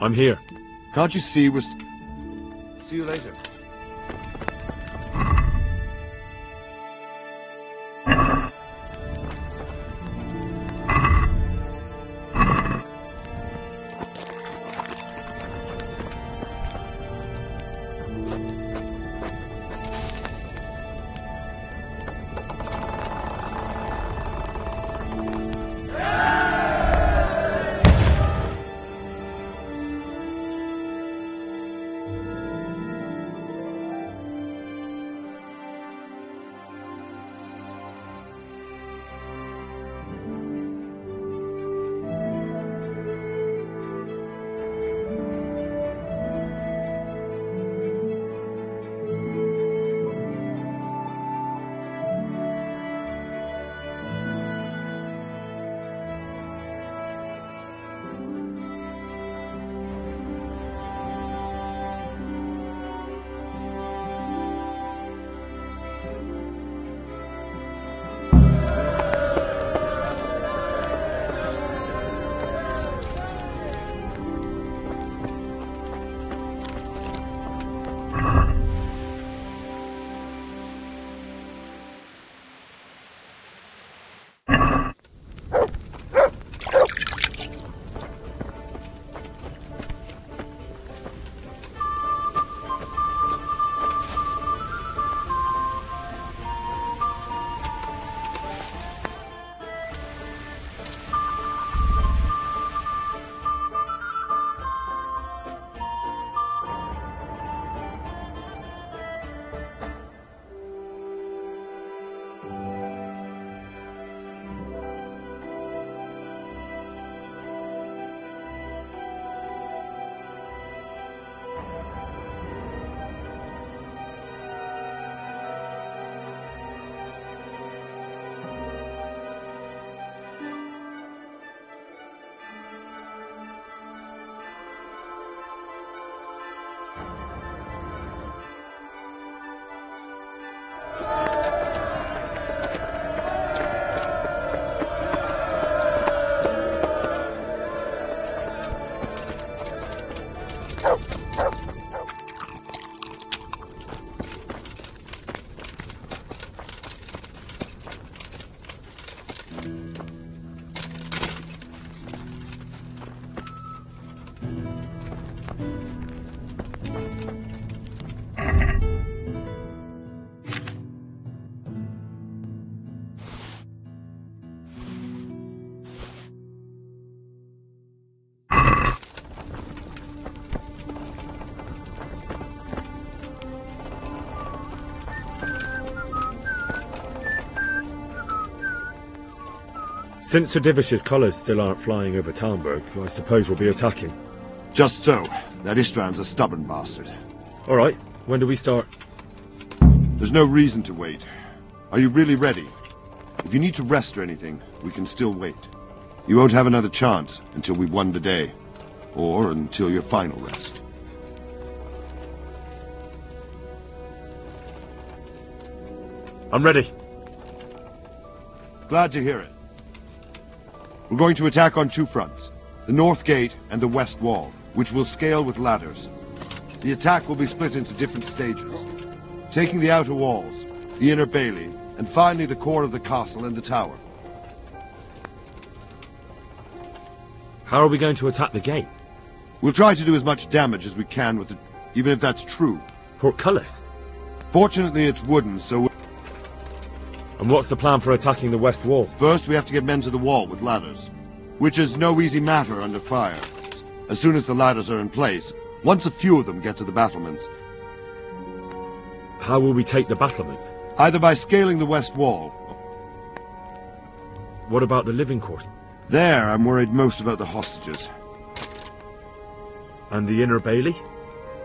I'm here. Can't you see? See you later. Since Sir Divish's colours still aren't flying over Talmberg, I suppose we'll be attacking. Just so. That Istran's a stubborn bastard. All right. When do we start? There's no reason to wait. Are you really ready? If you need to rest or anything, we can still wait. You won't have another chance until we've won the day, or until your final rest. I'm ready. Glad to hear it. We're going to attack on two fronts, the north gate and the west wall, which we'll scale with ladders. The attack will be split into different stages, taking the outer walls, the inner bailey, and finally the core of the castle and the tower. How are we going to attack the gate? We'll try to do as much damage as we can with it, even if that's true. Portcullis? Fortunately, it's wooden, so we'll... And what's the plan for attacking the west wall? First, we have to get men to the wall with ladders, which is no easy matter under fire. As soon as the ladders are in place, once a few of them get to the battlements... How will we take the battlements? Either by scaling the west wall... What about the living quarters? There, I'm worried most about the hostages. And the inner bailey?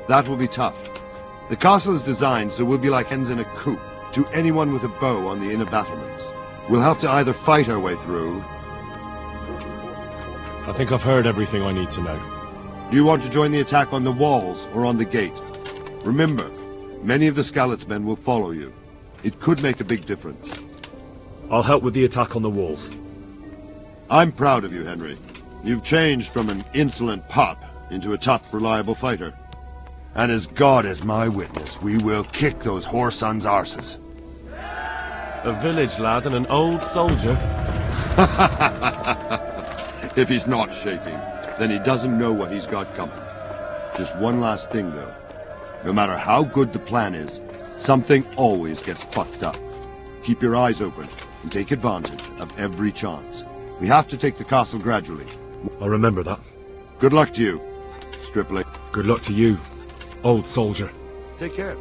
That will be tough. The castle is designed so we'll be like hens in a coop. To anyone with a bow on the inner battlements. We'll have to either fight our way through... I think I've heard everything I need to know. Do you want to join the attack on the walls or on the gate? Remember, many of the Skalitz men will follow you. It could make a big difference. I'll help with the attack on the walls. I'm proud of you, Henry. You've changed from an insolent pup into a tough, reliable fighter. And as God is my witness, we will kick those whoresons' arses. A village lad and an old soldier. If he's not shaping, then he doesn't know what he's got coming. Just one last thing, though. No matter how good the plan is, something always gets fucked up. Keep your eyes open and take advantage of every chance. We have to take the castle gradually. I'll remember that. Good luck to you, stripling. Good luck to you, old soldier. Take care.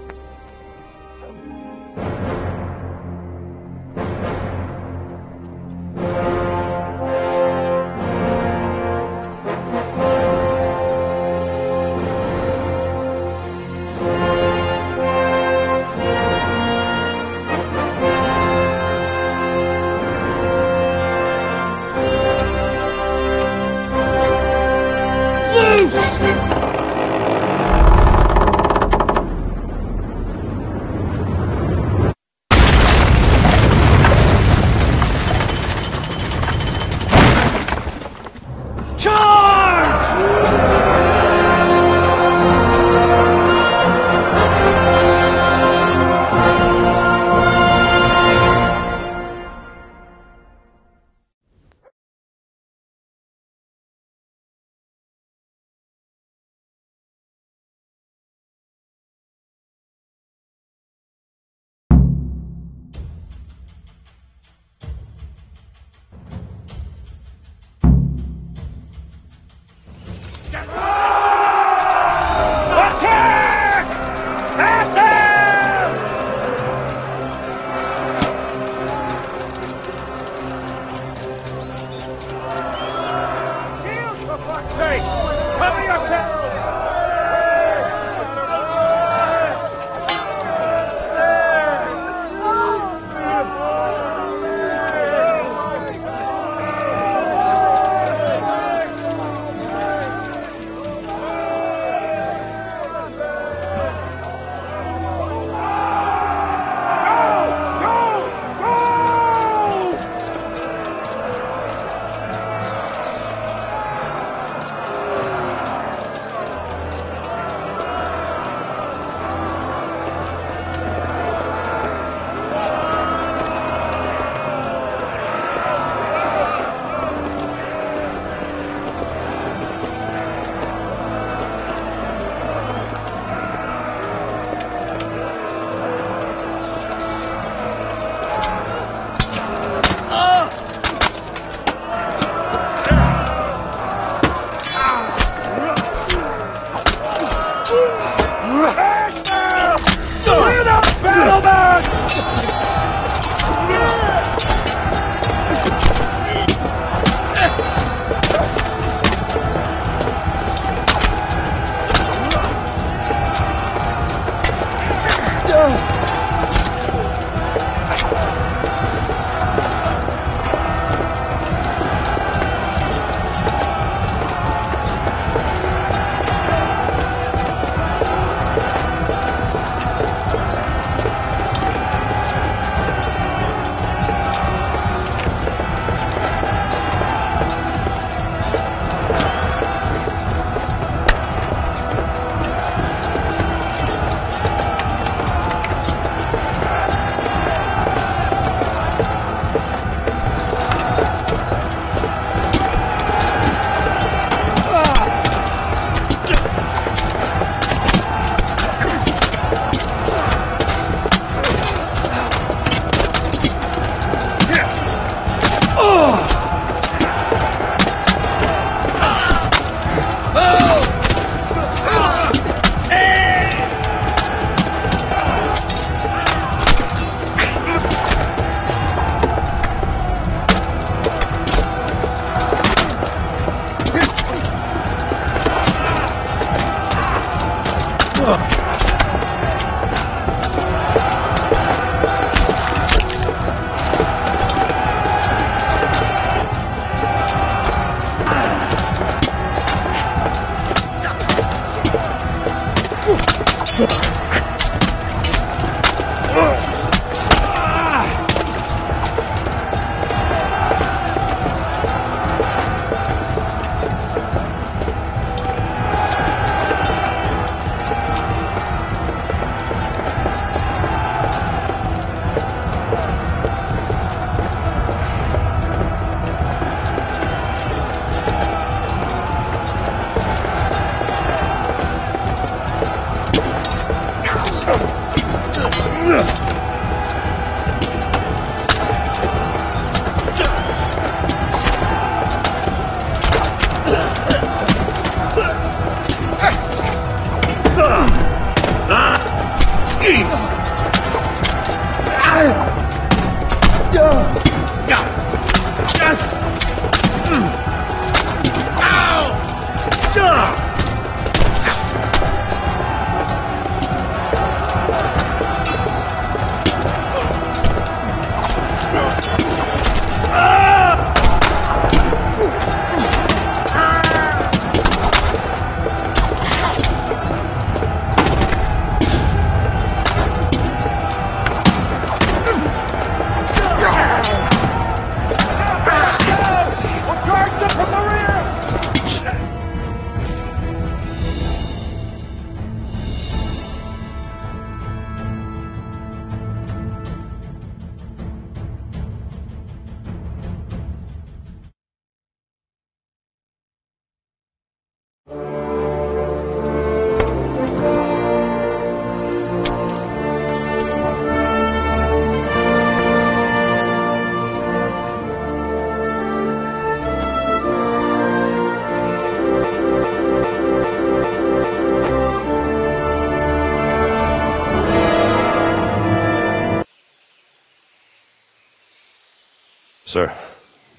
Sir,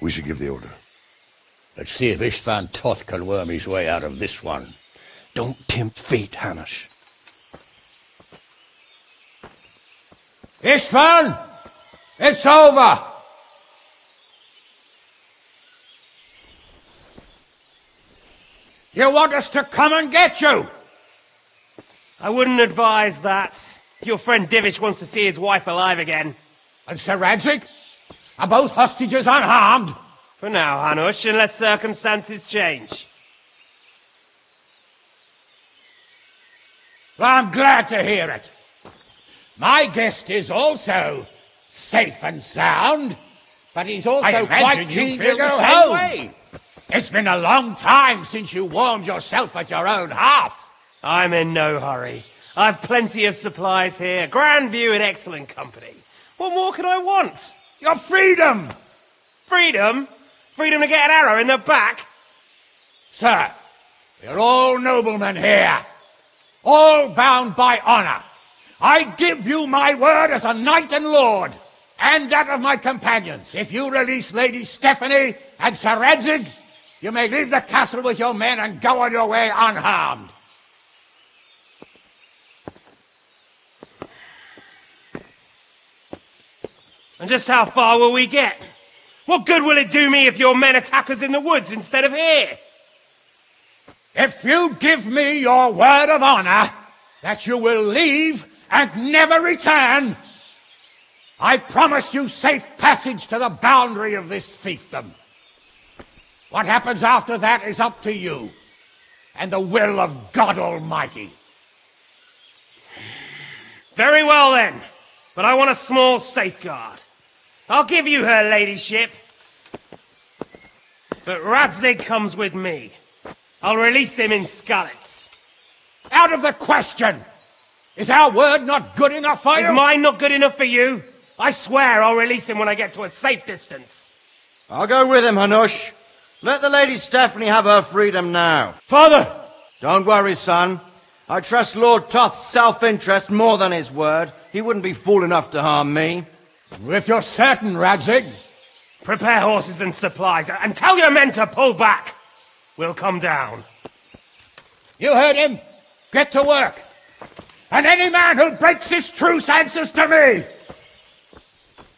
we should give the order. Let's see if Istvan Toth can worm his way out of this one. Don't tempt fate, Hanush. Istvan! It's over! You want us to come and get you? I wouldn't advise that. Your friend Divish wants to see his wife alive again. And Sir Radzig? Are both hostages unharmed? For now, Hanush, unless circumstances change. Well, I'm glad to hear it. My guest is also safe and sound, but he's also quite keen to go home. It's been a long time since you warmed yourself at your own hearth. I'm in no hurry. I've plenty of supplies here, grand view and excellent company. What more could I want? Your freedom! Freedom? Freedom to get an arrow in the back? Sir, we are all noblemen here, all bound by honor. I give you my word as a knight and lord, and that of my companions. If you release Lady Stephanie and Sir Radzig, you may leave the castle with your men and go on your way unharmed. And just how far will we get? What good will it do me if your men attack us in the woods instead of here? If you give me your word of honor that you will leave and never return, I promise you safe passage to the boundary of this fiefdom. What happens after that is up to you and the will of God Almighty. Very well then, but I want a small safeguard. I'll give you her ladyship, but Radzig comes with me. I'll release him in Skalitz. Out of the question! Is our word not good enough for you? Is mine not good enough for you? I swear I'll release him when I get to a safe distance. I'll go with him, Hanush. Let the Lady Stephanie have her freedom now. Father! Don't worry, son. I trust Lord Toth's self-interest more than his word. He wouldn't be fool enough to harm me. If you're certain, Radzig. Prepare horses and supplies, and tell your men to pull back. We'll come down. You heard him. Get to work. And any man who breaks this truce answers to me.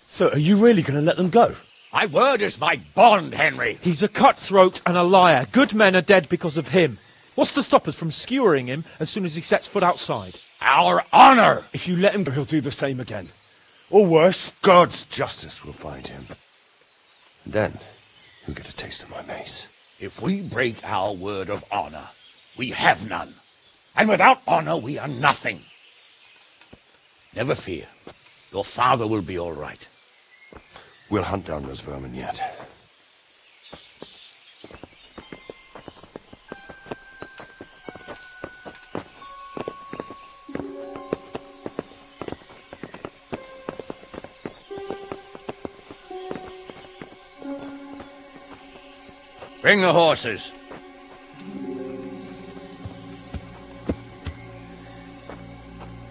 So are you really going to let them go? My word is my bond, Henry. He's a cutthroat and a liar. Good men are dead because of him. What's to stop us from skewering him as soon as he sets foot outside? Our honor! If you let him go, he'll do the same again. Or worse. God's justice will find him. And then, he'll get a taste of my mace. If we break our word of honor, we have none. And without honor, we are nothing. Never fear. Your father will be all right. We'll hunt down those vermin yet. Bring the horses.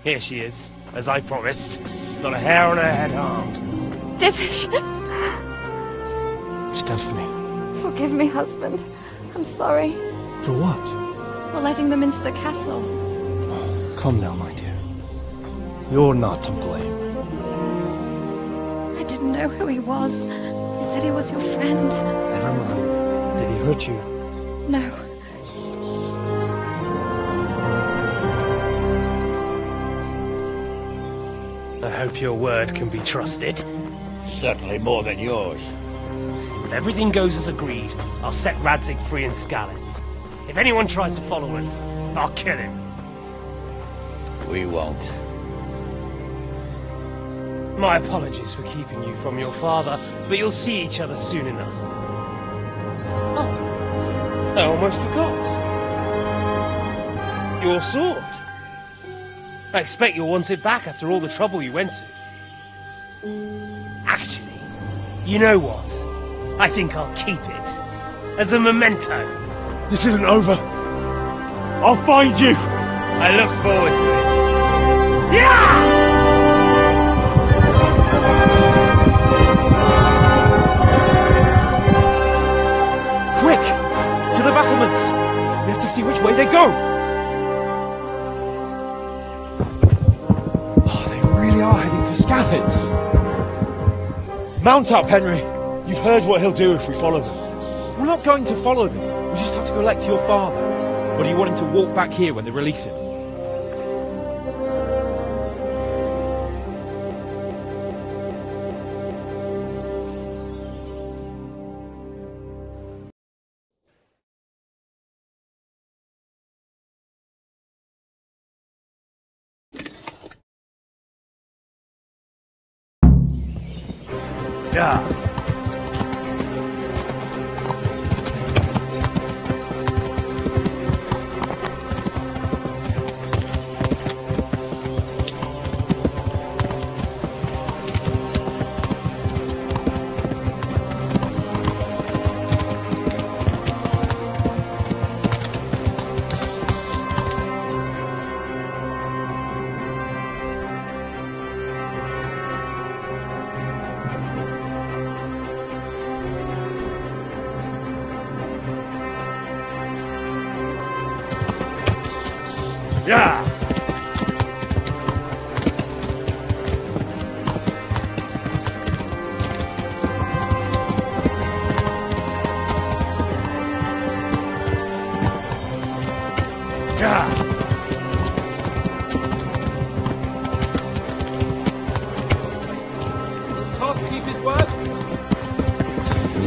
Here she is, as I promised. Not a hair on her head harmed. Divish! Stand for me. Forgive me, husband. I'm sorry. For what? For letting them into the castle. Oh, come now, my dear. You're not to blame. I didn't know who he was. He said he was your friend. Never mind. Did he hurt you? No. I hope your word can be trusted. Certainly more than yours. If everything goes as agreed, I'll set Radzig free in Skalitz. If anyone tries to follow us, I'll kill him. We won't. My apologies for keeping you from your father, but you'll see each other soon enough. I almost forgot. Your sword. I expect you'll want it back after all the trouble you went to. Actually, you know what? I think I'll keep it. As a memento. This isn't over. I'll find you. I look forward to it. Yeah! Quick! To the battlements! We have to see which way they go! Oh, they really are heading for Skalitz! Mount up, Henry! You've heard what he'll do if we follow them. We're not going to follow them. We just have to go elect your father. Or do you want him to walk back here when they release him?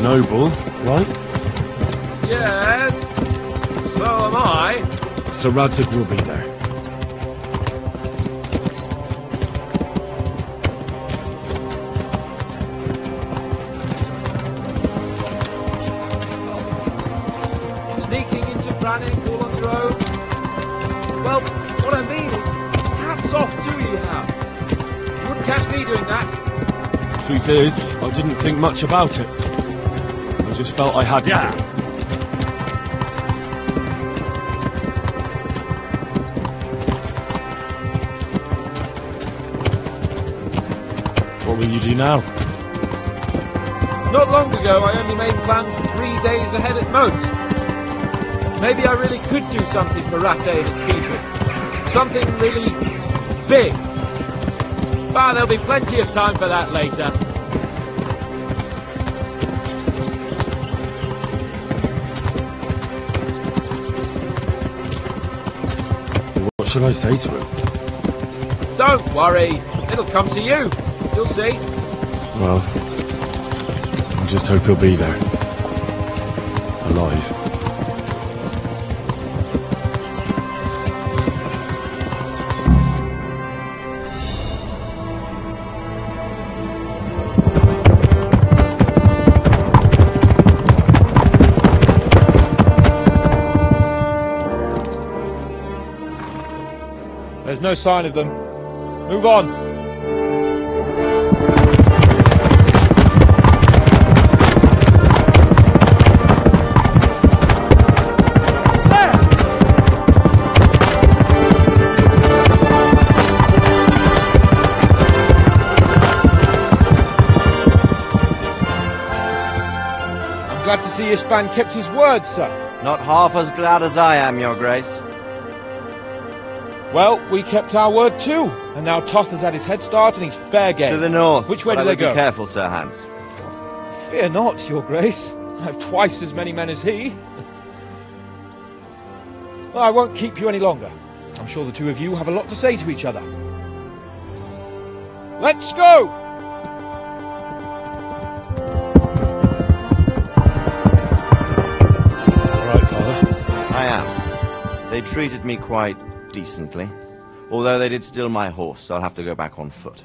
Noble, right? Yes, so am I. Sir Radzig will be there. Sneaking into Prague all on your own? Well, what I mean is, hats off to you, Hal. You wouldn't catch me doing that. Truth is, I didn't think much about it. I just felt I had to. Yeah. What will you do now? Not long ago, I only made plans 3 days ahead at most. Maybe I really could do something for Rate and its people. Something really big. But there'll be plenty of time for that later. What should I say to him? Don't worry, it'll come to you. You'll see. Well, I just hope he'll be there. Alive. There's no sign of them. Move on. I'm glad to see Istvan kept his word, sir. Not half as glad as I am, Your Grace. Well, we kept our word too, and now Toth has had his head start and he's fair game. To the north. Which way do they go? Be careful, Sir Hans. Fear not, Your Grace. I have twice as many men as he. Well, I won't keep you any longer. I'm sure the two of you have a lot to say to each other. Let's go! All right, Father. I am. They treated me quite... decently. Although they did steal my horse, so I'll have to go back on foot.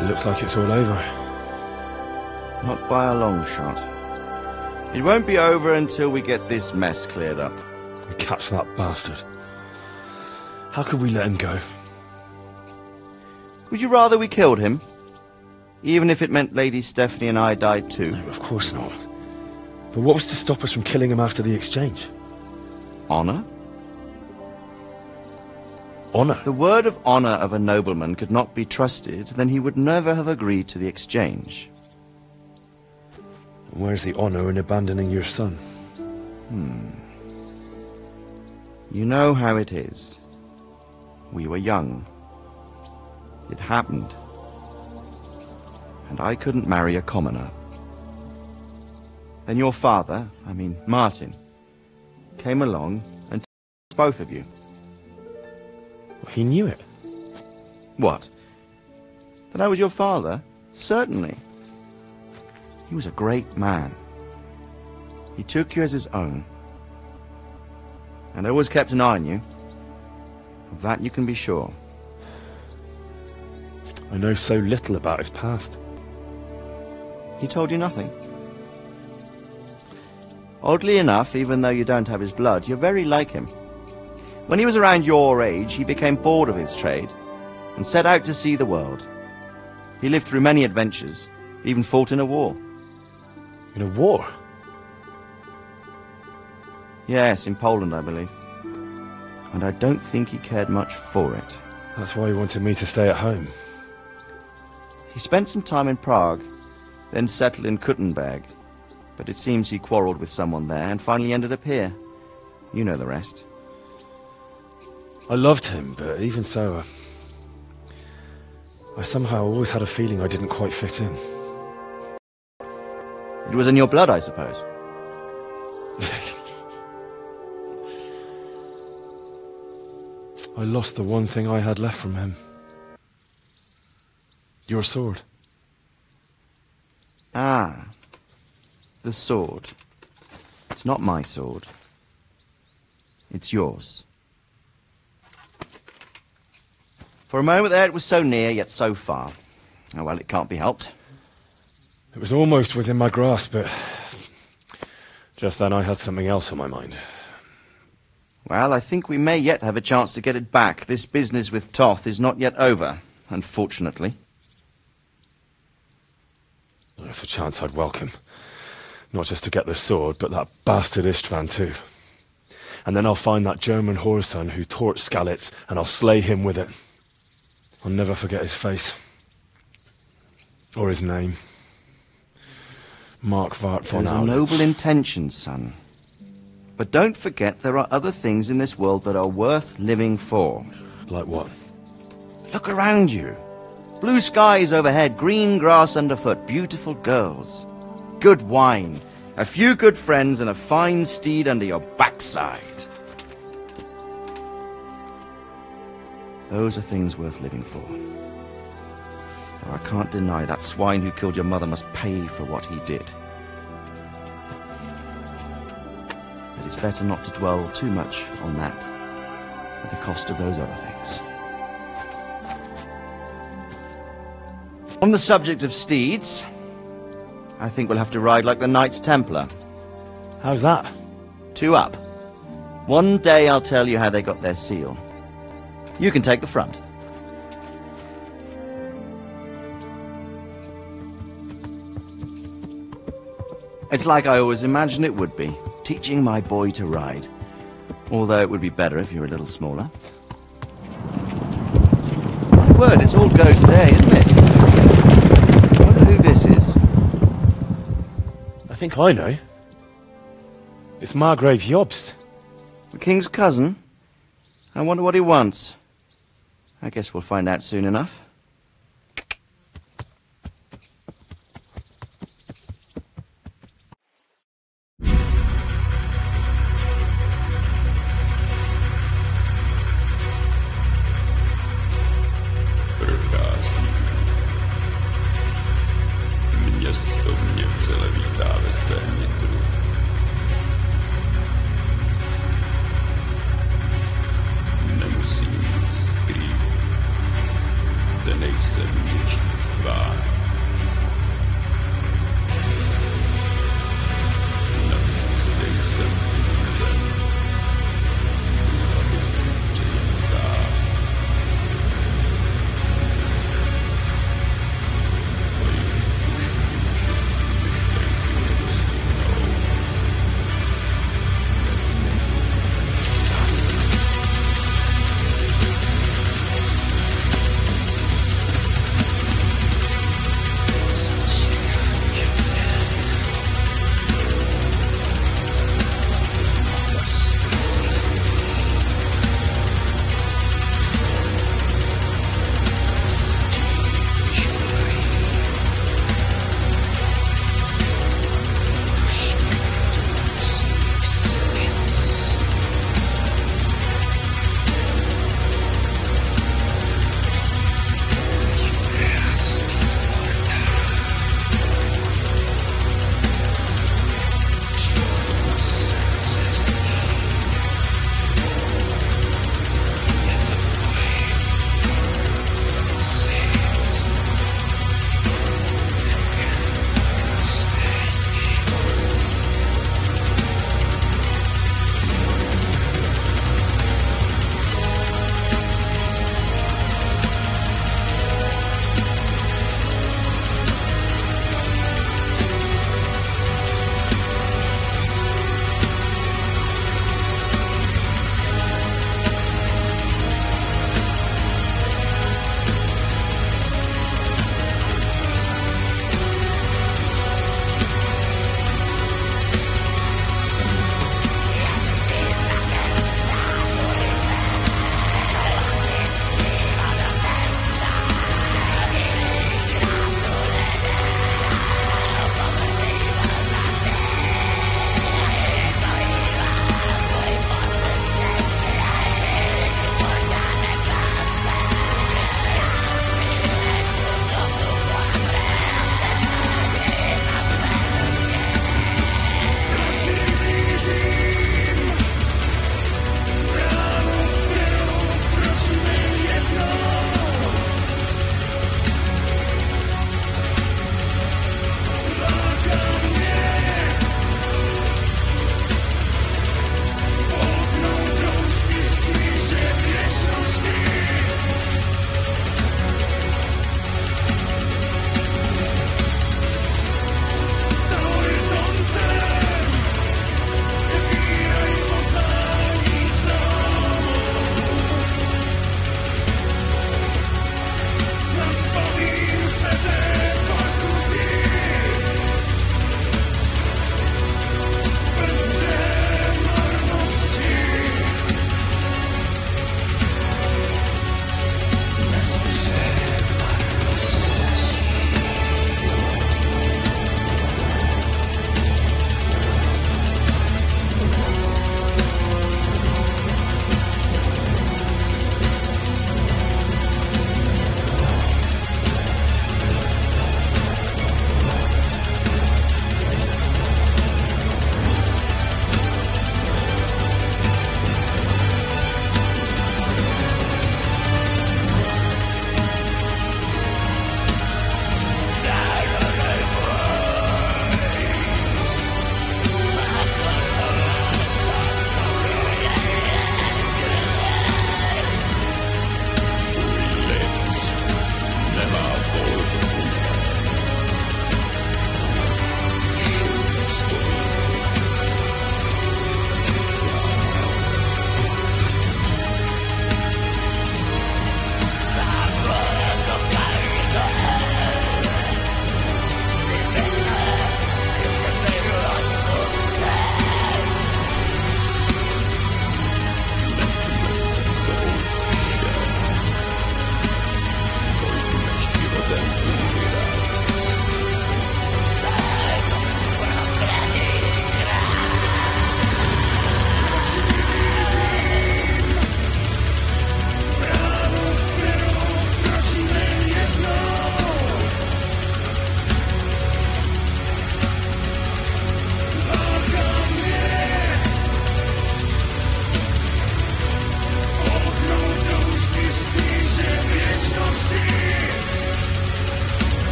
It looks like it's all over. Not by a long shot. It won't be over until we get this mess cleared up. And catch that bastard. How could we let him go? Would you rather we killed him? Even if it meant Lady Stephanie and I died too? No, of course not. But what was to stop us from killing him after the exchange? Honour? Honour? If the word of honour of a nobleman could not be trusted, then he would never have agreed to the exchange. And where's the honour in abandoning your son? You know how it is. We were young. It happened. And I couldn't marry a commoner. Then your father, I mean Martin, came along and took both of you. He knew it. What? That I was your father? Certainly. He was a great man. He took you as his own. And always kept an eye on you. Of that you can be sure. I know so little about his past. He told you nothing. Oddly enough, even though you don't have his blood, you're very like him. When he was around your age, he became bored of his trade and set out to see the world. He lived through many adventures, even fought in a war. In a war? Yes, in Poland, I believe. And I don't think he cared much for it. That's why he wanted me to stay at home. He spent some time in Prague, then settled in Kuttenberg. But it seems he quarrelled with someone there and finally ended up here. You know the rest. I loved him, but even so, I somehow always had a feeling I didn't quite fit in. It was in your blood, I suppose. I lost the one thing I had left from him. Your sword. Ah, the sword. It's not my sword. It's yours. For a moment there, it was so near, yet so far. Oh, well, it can't be helped. It was almost within my grasp, but just then I had something else on my mind. Well, I think we may yet have a chance to get it back. This business with Toth is not yet over, unfortunately. That's a chance I'd welcome. Not just to get the sword, but that bastard Istvan too. And then I'll find that German whoreson who torched Skalitz, and I'll slay him with it. I'll never forget his face. Or his name. Mark Vart von. There's a noble intention, son. But don't forget there are other things in this world that are worth living for. Like what? Look around you. Blue skies overhead, green grass underfoot, beautiful girls. Good wine, a few good friends, and a fine steed under your backside. Those are things worth living for. Though I can't deny that swine who killed your mother must pay for what he did. But it's better not to dwell too much on that at the cost of those other things. On the subject of steeds, I think we'll have to ride like the Knights Templar. How's that? 2 up. One day I'll tell you how they got their seal. You can take the front. It's like I always imagined it would be, teaching my boy to ride. Although it would be better if you were a little smaller. My word, it's all go today, isn't it? I wonder who this is. I think I know. It's Margrave Jobst. The king's cousin? I wonder what he wants. I guess we'll find out soon enough. Nejsem ničí žvá.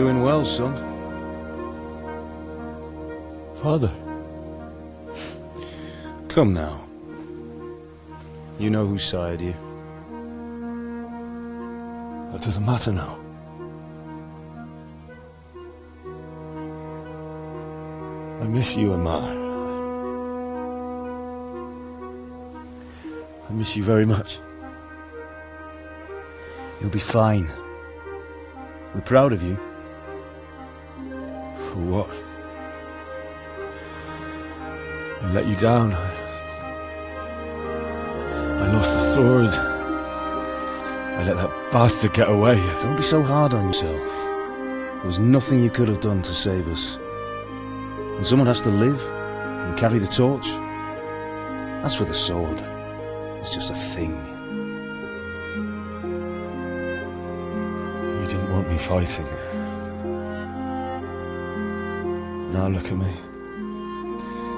Doing well, son. Father. Come now. You know whose side you. That doesn't matter now. I miss you, Amar. I miss you very much. You'll be fine. We're proud of you. For what? I let you down. I lost the sword. I let that bastard get away. Don't be so hard on yourself. There was nothing you could have done to save us. And someone has to live and carry the torch. As for the sword, it's just a thing. You didn't want me fighting. Now look at me.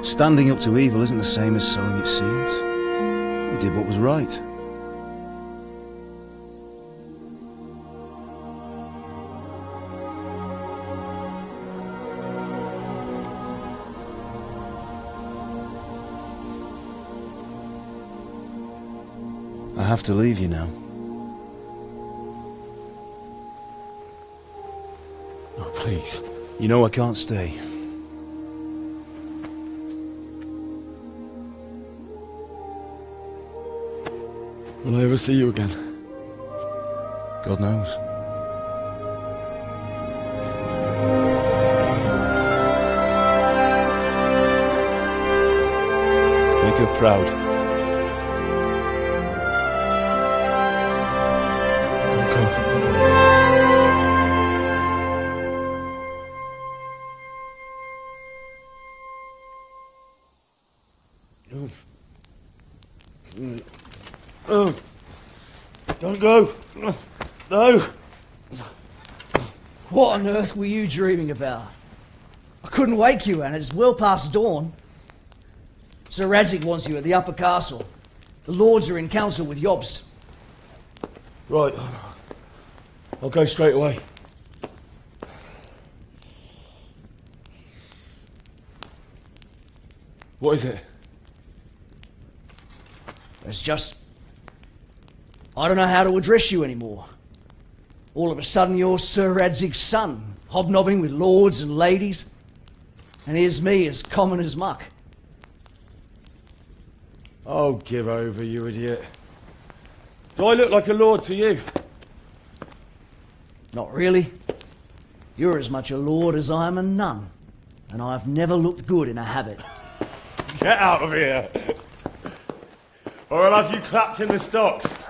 Standing up to evil isn't the same as sowing its seeds. You did what was right. I have to leave you now. Oh, please. You know I can't stay. Will I ever see you again? God knows. Make her proud. Don't go. Oh, don't go. No. What on earth were you dreaming about? I couldn't wake you, and it's well past dawn. Sir Radzig wants you at the upper castle. The lords are in council with Jobst. Right. I'll go straight away. What is it? It's just... I don't know how to address you anymore. All of a sudden, you're Sir Radzig's son, hobnobbing with lords and ladies. And here's me, as common as muck. Oh, give over, you idiot. Do I look like a lord to you? Not really. You're as much a lord as I am a nun. And I've never looked good in a habit. Get out of here! Or I'll have you clapped in the stocks.